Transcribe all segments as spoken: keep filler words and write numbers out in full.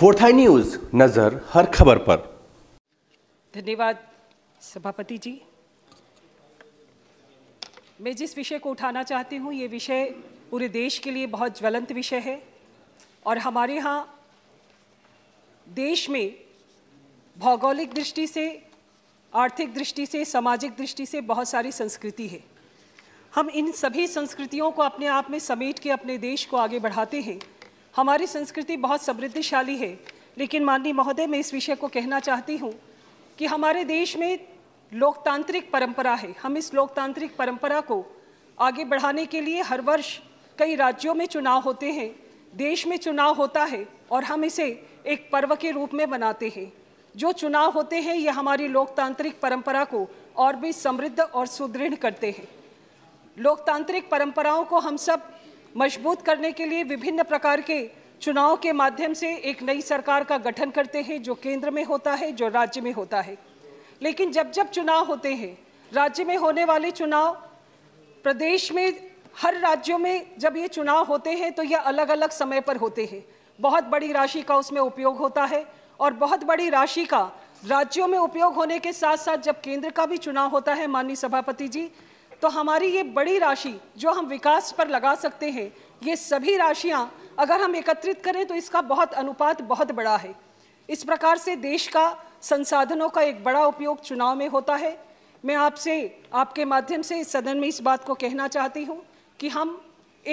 Fourth आई news, नजर हर खबर पर। धन्यवाद सभापति जी। मैं जिस विषय को उठाना चाहती हूँ, ये विषय पूरे देश के लिए बहुत ज्वलंत विषय है और हमारे यहाँ देश में भौगोलिक दृष्टि से, आर्थिक दृष्टि से, सामाजिक दृष्टि से बहुत सारी संस्कृति है। हम इन सभी संस्कृतियों को अपने आप में समेट के अपने देश को आगे बढ़ाते हैं। हमारी संस्कृति बहुत समृद्धिशाली है, लेकिन माननीय महोदय, मैं इस विषय को कहना चाहती हूँ कि हमारे देश में लोकतांत्रिक परंपरा है। हम इस लोकतांत्रिक परंपरा को आगे बढ़ाने के लिए हर वर्ष कई राज्यों में चुनाव होते हैं, देश में चुनाव होता है और हम इसे एक पर्व के रूप में मनाते हैं। जो चुनाव होते हैं ये हमारी लोकतांत्रिक परंपरा को और भी समृद्ध और सुदृढ़ करते हैं। लोकतांत्रिक परंपराओं को हम सब मजबूत करने के लिए विभिन्न प्रकार के चुनाव के माध्यम से एक नई सरकार का गठन करते हैं, जो केंद्र में होता है, जो राज्य में होता है। लेकिन जब जब चुनाव होते हैं, राज्य में होने वाले चुनाव, प्रदेश में, हर राज्यों में जब ये चुनाव होते हैं तो ये अलग अलग समय पर होते हैं। बहुत बड़ी राशि का उसमें उपयोग होता है और बहुत बड़ी राशि का राज्यों में उपयोग होने के साथ साथ जब केंद्र का भी चुनाव होता है, माननीय सभापति जी, तो हमारी ये बड़ी राशि जो हम विकास पर लगा सकते हैं, ये सभी राशियाँ अगर हम एकत्रित करें तो इसका बहुत अनुपात बहुत बड़ा है। इस प्रकार से देश का संसाधनों का एक बड़ा उपयोग चुनाव में होता है। मैं आपसे, आपके माध्यम से इस सदन में इस बात को कहना चाहती हूँ कि हम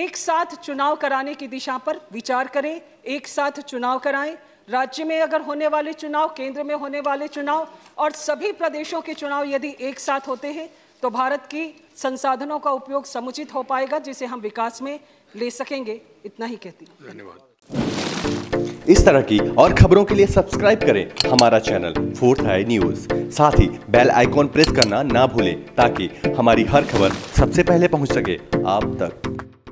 एक साथ चुनाव कराने की दिशा पर विचार करें, एक साथ चुनाव कराएं। राज्य में अगर होने वाले चुनाव, केंद्र में होने वाले चुनाव और सभी प्रदेशों के चुनाव यदि एक साथ होते हैं तो भारत की संसाधनों का उपयोग समुचित हो पाएगा, जिसे हम विकास में ले सकेंगे। इतना ही कहती हूँ, धन्यवाद। इस तरह की और खबरों के लिए सब्सक्राइब करें हमारा चैनल फोर्थ आई न्यूज। साथ ही बेल आइकॉन प्रेस करना ना भूलें ताकि हमारी हर खबर सबसे पहले पहुँच सके आप तक।